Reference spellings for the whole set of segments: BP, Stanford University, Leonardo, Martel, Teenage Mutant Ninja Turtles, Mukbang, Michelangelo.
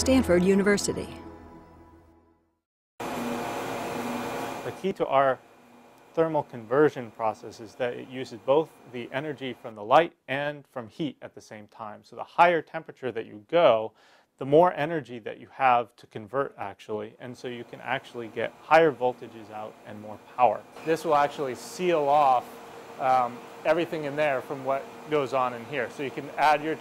Stanford University. The key to our thermal conversion process is that it uses both the energy from the light and from heat at the same time. So the higher temperature that you go, the more energy that you have to convert actually, and so you can actually get higher voltages out and more power. This will actually seal off everything in there from what goes on in here. So you can add your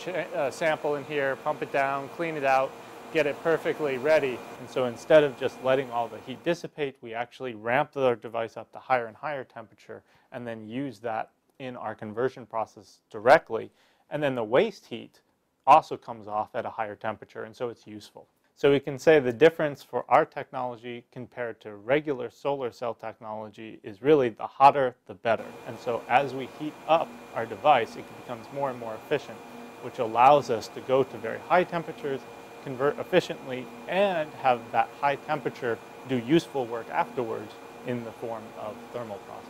sample in here, pump it down, clean it out, get it perfectly ready. And so instead of just letting all the heat dissipate, we actually ramp the device up to higher and higher temperature and then use that in our conversion process directly. And then the waste heat also comes off at a higher temperature, and so it's useful. So we can say the difference for our technology compared to regular solar cell technology is really the hotter the better. And so as we heat up our device, it becomes more and more efficient, which allows us to go to very high temperatures, convert efficiently, and have that high temperature do useful work afterwards in the form of thermal processing.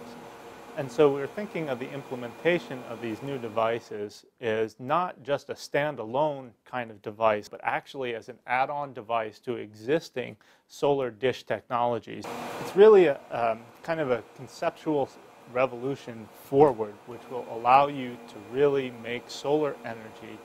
And so we're thinking of the implementation of these new devices is not just a standalone kind of device, but actually as an add-on device to existing solar dish technologies. It's really a kind of a conceptual revolution forward, which will allow you to really make solar energy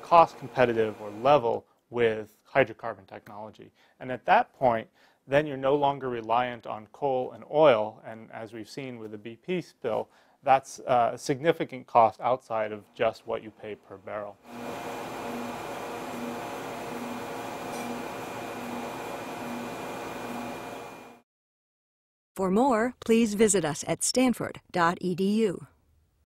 cost competitive or level with hydrocarbon technology. And at that point, then you're no longer reliant on coal and oil, and as we've seen with the BP spill, that's a significant cost outside of just what you pay per barrel. For more, please visit us at stanford.edu.